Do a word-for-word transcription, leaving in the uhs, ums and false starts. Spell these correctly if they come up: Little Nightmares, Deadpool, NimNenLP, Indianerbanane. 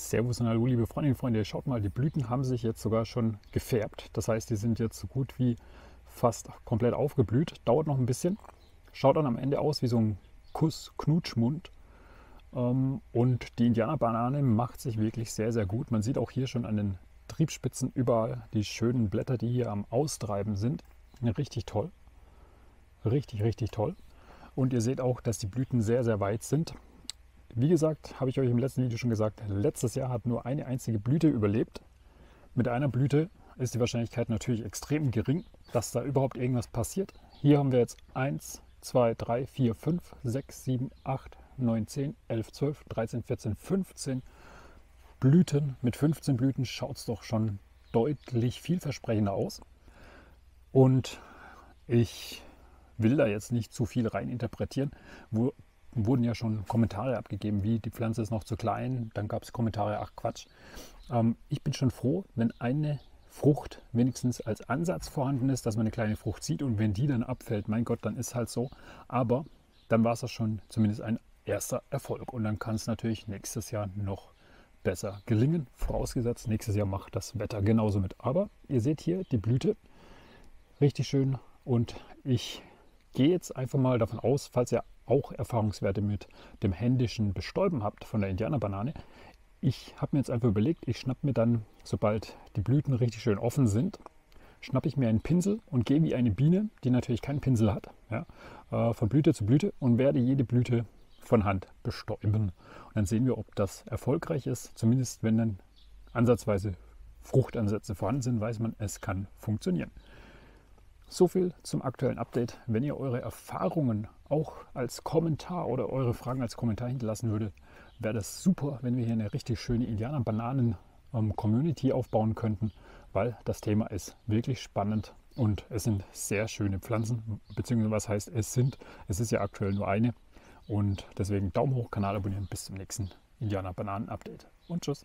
Servus und hallo liebe Freundinnen und Freunde, schaut mal, die Blüten haben sich jetzt sogar schon gefärbt. Das heißt, die sind jetzt so gut wie fast komplett aufgeblüht. Dauert noch ein bisschen. Schaut dann am Ende aus wie so ein Kuss-Knutschmund. Und die Indianerbanane macht sich wirklich sehr, sehr gut. Man sieht auch hier schon an den Triebspitzen überall die schönen Blätter, die hier am Austreiben sind. Richtig toll. Richtig, richtig toll. Und ihr seht auch, dass die Blüten sehr, sehr weit sind. Wie gesagt, habe ich euch im letzten Video schon gesagt, letztes Jahr hat nur eine einzige Blüte überlebt. Mit einer Blüte ist die Wahrscheinlichkeit natürlich extrem gering, dass da überhaupt irgendwas passiert. Hier haben wir jetzt eins, zwei, drei, vier, fünf, sechs, sieben, acht, neun, zehn, elf, zwölf, dreizehn, vierzehn, fünfzehn Blüten. Mit fünfzehn Blüten schaut es doch schon deutlich vielversprechender aus. Und ich will da jetzt nicht zu viel rein interpretieren, wo wurden ja schon Kommentare abgegeben, wie die Pflanze ist noch zu klein, dann gab es Kommentare, ach Quatsch. Ähm, ich bin schon froh, wenn eine Frucht wenigstens als Ansatz vorhanden ist, dass man eine kleine Frucht sieht, und wenn die dann abfällt, mein Gott, dann ist halt so. Aber dann war es das schon zumindest ein erster Erfolg, und dann kann es natürlich nächstes Jahr noch besser gelingen, vorausgesetzt nächstes Jahr macht das Wetter genauso mit. Aber ihr seht hier die Blüte, richtig schön, und ich gehe jetzt einfach mal davon aus, falls ihr auch Erfahrungswerte mit dem händischen Bestäuben habt von der Indianerbanane. Ich habe mir jetzt einfach überlegt, ich schnappe mir dann, sobald die Blüten richtig schön offen sind, schnappe ich mir einen Pinsel und gehe wie eine Biene, die natürlich keinen Pinsel hat, ja, von Blüte zu Blüte, und werde jede Blüte von Hand bestäuben. Und dann sehen wir, ob das erfolgreich ist. Zumindest wenn dann ansatzweise Fruchtansätze vorhanden sind, weiß man, es kann funktionieren. So viel zum aktuellen Update. Wenn ihr eure Erfahrungen auch als Kommentar oder eure Fragen als Kommentar hinterlassen würdet, wäre das super, wenn wir hier eine richtig schöne Indianer-Bananen-Community aufbauen könnten, weil das Thema ist wirklich spannend und es sind sehr schöne Pflanzen, beziehungsweise was heißt es sind, es ist ja aktuell nur eine, und deswegen Daumen hoch, Kanal abonnieren, bis zum nächsten Indianer-Bananen-Update und tschüss.